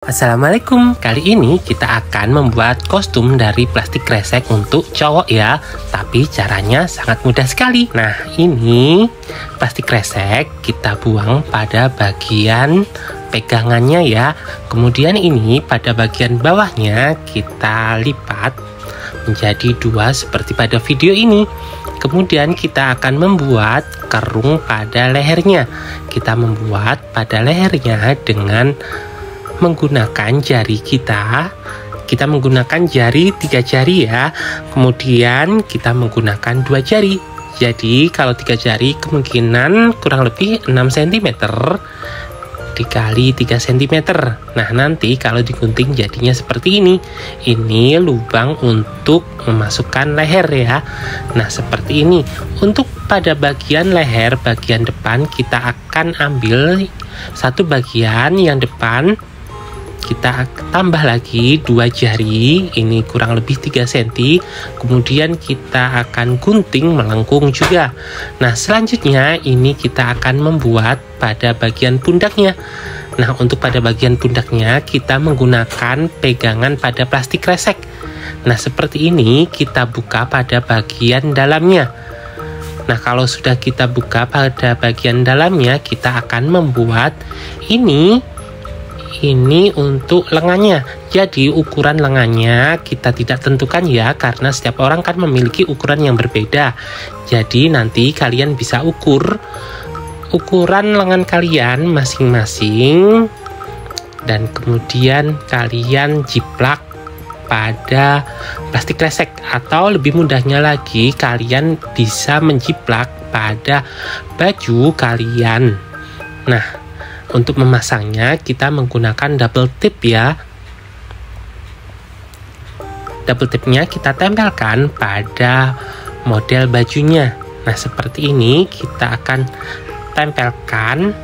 Assalamualaikum, kali ini kita akan membuat kostum dari plastik kresek untuk cowok ya, tapi caranya sangat mudah sekali. Nah, ini plastik kresek kita buang pada bagian pegangannya ya, kemudian ini pada bagian bawahnya kita lipat menjadi dua seperti pada video ini. Kemudian kita akan membuat kerung pada lehernya. Kita membuat pada lehernya dengan menggunakan jari kita menggunakan jari 3 jari ya, kemudian kita menggunakan 2 jari. Jadi kalau 3 jari kemungkinan kurang lebih 6 cm dikali 3 cm. Nah, nanti kalau digunting jadinya seperti ini. Ini lubang untuk memasukkan leher ya. Nah, seperti ini. Untuk pada bagian leher bagian depan kita akan ambil satu bagian yang depan, kita tambah lagi 2 jari, ini kurang lebih 3 cm, kemudian kita akan gunting melengkung juga. Nah, selanjutnya ini kita akan membuat pada bagian pundaknya. Nah, untuk pada bagian pundaknya kita menggunakan pegangan pada plastik kresek. Nah, seperti ini kita buka pada bagian dalamnya. Nah, kalau sudah kita buka pada bagian dalamnya, kita akan membuat ini untuk lengannya. Jadi ukuran lengannya kita tidak tentukan ya, karena setiap orang kan memiliki ukuran yang berbeda. Jadi nanti kalian bisa ukur ukuran lengan kalian masing-masing, dan kemudian kalian jiplak pada plastik kresek, atau lebih mudahnya lagi kalian bisa menjiplak pada baju kalian. Nah, untuk memasangnya kita menggunakan double tip ya. Double tipnya kita tempelkan pada model bajunya. Nah, seperti ini kita akan tempelkan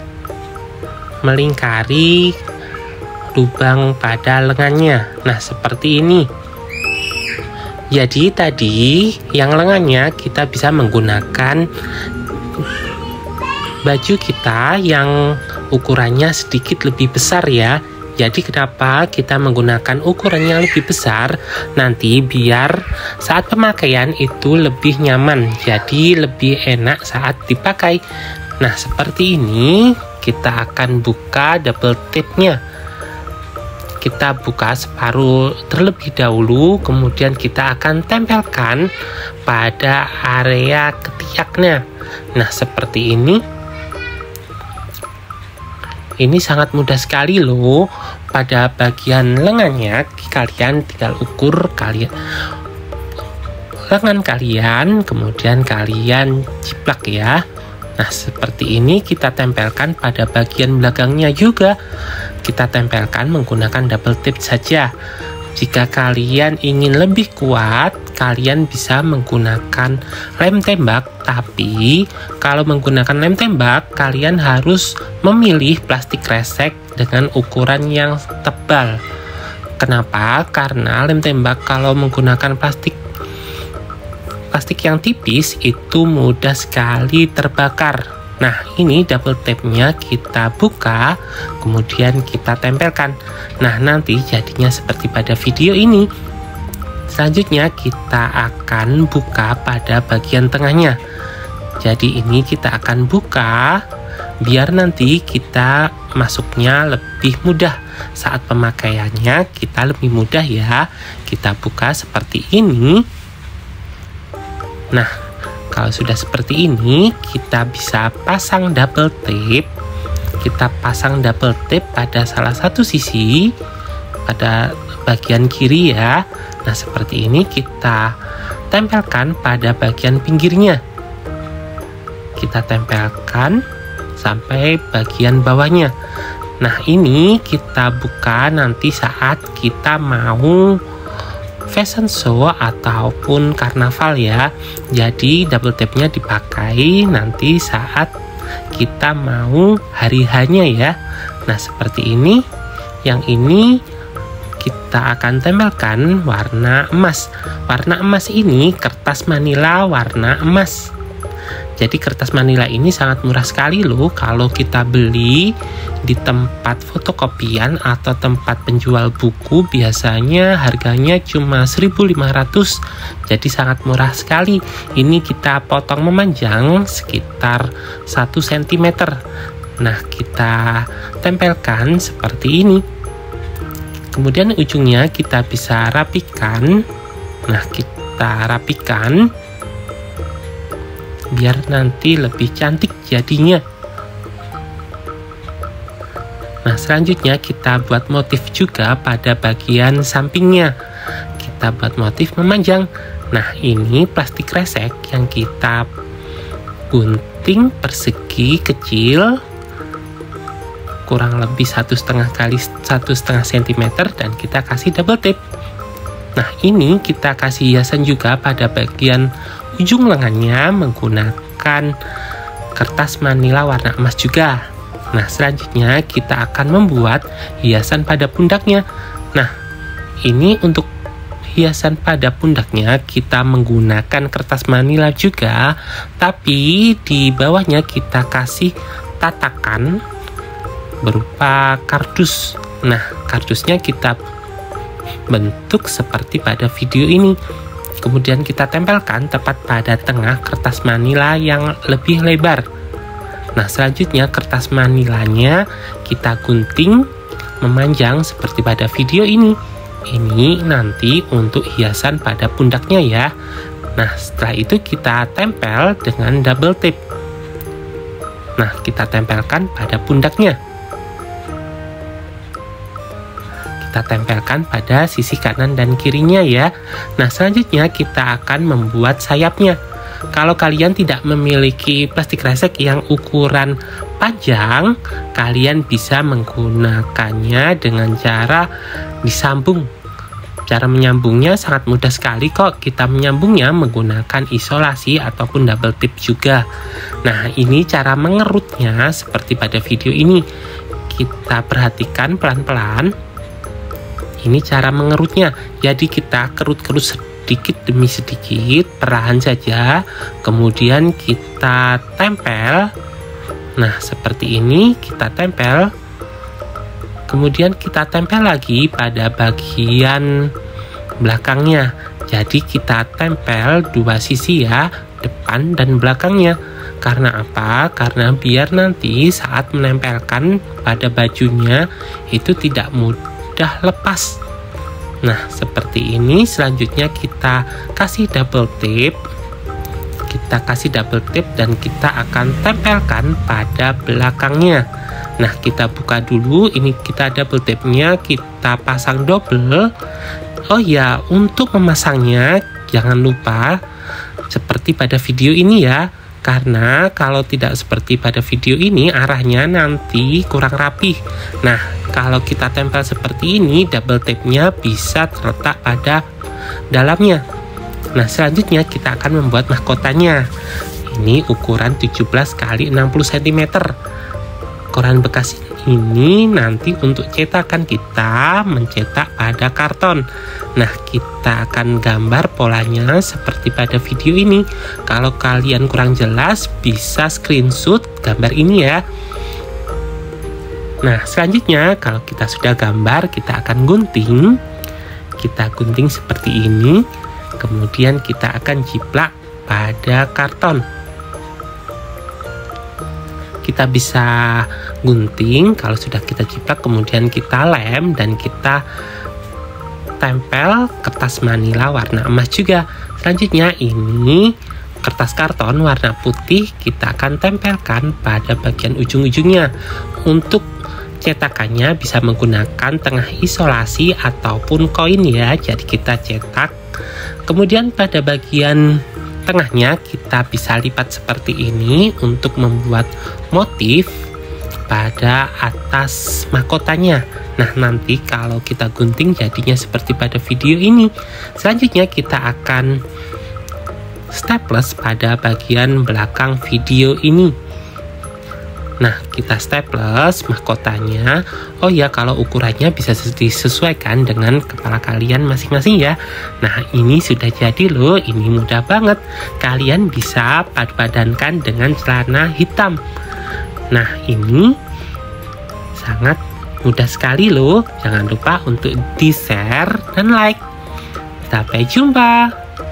melingkari lubang pada lengannya. Nah, seperti ini. Jadi tadi yang lengannya kita bisa menggunakan baju kita yang ukurannya sedikit lebih besar ya. Jadi kenapa kita menggunakan ukuran yang lebih besar? Nanti biar saat pemakaian itu lebih nyaman, jadi lebih enak saat dipakai. Nah, seperti ini kita akan buka double tipnya. Kita buka separuh terlebih dahulu, kemudian kita akan tempelkan pada area ketiaknya. Nah, seperti ini. Ini sangat mudah sekali loh. Pada bagian lengannya kalian tinggal ukur lengan kalian, kemudian kalian jiplak ya. Nah, seperti ini kita tempelkan pada bagian belakangnya juga. Kita tempelkan menggunakan double tip saja. Jika kalian ingin lebih kuat, kalian bisa menggunakan lem tembak. Tapi kalau menggunakan lem tembak, kalian harus memilih plastik kresek dengan ukuran yang tebal. Kenapa? Karena lem tembak kalau menggunakan plastik yang tipis itu mudah sekali terbakar. Nah, ini double tapnya kita buka, kemudian kita tempelkan. Nah, nanti jadinya seperti pada video ini. Selanjutnya kita akan buka pada bagian tengahnya. Jadi ini kita akan buka biar nanti kita masuknya lebih mudah. Saat pemakaiannya kita lebih mudah ya. Kita buka seperti ini. Nah, kalau sudah seperti ini, kita bisa pasang double tip. Kita pasang double tip pada salah satu sisi, pada bagian kiri ya. Nah, seperti ini kita tempelkan pada bagian pinggirnya. Kita tempelkan sampai bagian bawahnya. Nah, ini kita buka nanti saat kita mau fashion show ataupun karnaval ya. Jadi double tapnya dipakai nanti saat kita mau hari hanya ya. Nah, seperti ini. Yang ini kita akan tempelkan warna emas. Warna emas ini kertas manila warna emas. Jadi kertas manila ini sangat murah sekali loh kalau kita beli di tempat fotokopian atau tempat penjual buku, biasanya harganya cuma 1.500. Jadi sangat murah sekali. Ini kita potong memanjang sekitar 1 cm. Nah, kita tempelkan seperti ini. Kemudian ujungnya kita bisa rapikan. Nah, kita rapikan biar nanti lebih cantik jadinya. Nah, selanjutnya kita buat motif juga pada bagian sampingnya. Kita buat motif memanjang. Nah, ini plastik kresek yang kita gunting persegi kecil kurang lebih 1,5 kali 1,5 cm dan kita kasih double tape. Nah, ini kita kasih hiasan juga pada bagian ujung lengannya menggunakan kertas manila warna emas juga. Nah, selanjutnya kita akan membuat hiasan pada pundaknya. Nah, ini untuk hiasan pada pundaknya kita menggunakan kertas manila juga, tapi di bawahnya kita kasih tatakan berupa kardus. Nah, kardusnya kita bentuk seperti pada video ini. Kemudian kita tempelkan tepat pada tengah kertas manila yang lebih lebar. Nah, selanjutnya kertas manilanya kita gunting memanjang seperti pada video ini. Ini nanti untuk hiasan pada pundaknya ya. Nah, setelah itu kita tempel dengan double tape. Nah, kita tempelkan pada pundaknya. Kita tempelkan pada sisi kanan dan kirinya ya. Nah, selanjutnya kita akan membuat sayapnya. Kalau kalian tidak memiliki plastik kresek yang ukuran panjang, kalian bisa menggunakannya dengan cara disambung. Cara menyambungnya sangat mudah sekali kok. Kita menyambungnya menggunakan isolasi ataupun double tip juga. Nah, ini cara mengerutnya seperti pada video ini. Kita perhatikan pelan-pelan. Ini cara mengerutnya, jadi kita kerut-kerut sedikit demi sedikit, perlahan saja, kemudian kita tempel. Nah, seperti ini kita tempel, kemudian kita tempel lagi pada bagian belakangnya. Jadi kita tempel dua sisi ya, depan dan belakangnya. Karena apa? Karena biar nanti saat menempelkan pada bajunya itu tidak mudah lepas. Nah, seperti ini. Selanjutnya kita kasih double tape. Kita kasih double tape dan kita akan tempelkan pada belakangnya. Nah, kita buka dulu. Ini kita double tape-nya kita pasang double. Oh ya, untuk memasangnya jangan lupa seperti pada video ini ya. Karena kalau tidak seperti pada video ini, arahnya nanti kurang rapih. Nah, kalau kita tempel seperti ini, double tape-nya bisa terletak pada dalamnya. Nah, selanjutnya kita akan membuat mahkotanya. Ini ukuran 17 x 60 cm. Koran bekas ini nanti untuk cetakan kita mencetak pada karton. Nah, kita akan gambar polanya seperti pada video ini. Kalau kalian kurang jelas, bisa screenshot gambar ini ya. Nah, selanjutnya kalau kita sudah gambar, kita akan gunting. Kita gunting seperti ini. Kemudian kita akan jiplak pada karton. Kita bisa gunting, kalau sudah kita jiplak, kemudian kita lem dan kita tempel kertas manila warna emas juga. Selanjutnya ini kertas karton warna putih kita akan tempelkan pada bagian ujung-ujungnya. Untuk cetakannya bisa menggunakan tengah isolasi ataupun koin ya. Jadi kita cetak. Kemudian pada bagian tengahnya kita bisa lipat seperti ini untuk membuat motif pada atas mahkotanya. Nah, nanti kalau kita gunting jadinya seperti pada video ini. Selanjutnya kita akan staples pada bagian belakang video ini. Nah, kita staples mahkotanya. Oh ya, kalau ukurannya bisa disesuaikan dengan kepala kalian masing-masing ya. Nah, ini sudah jadi loh, ini mudah banget. Kalian bisa padankan dengan celana hitam. Nah, ini sangat mudah sekali loh. Jangan lupa untuk di-share dan like. Sampai jumpa.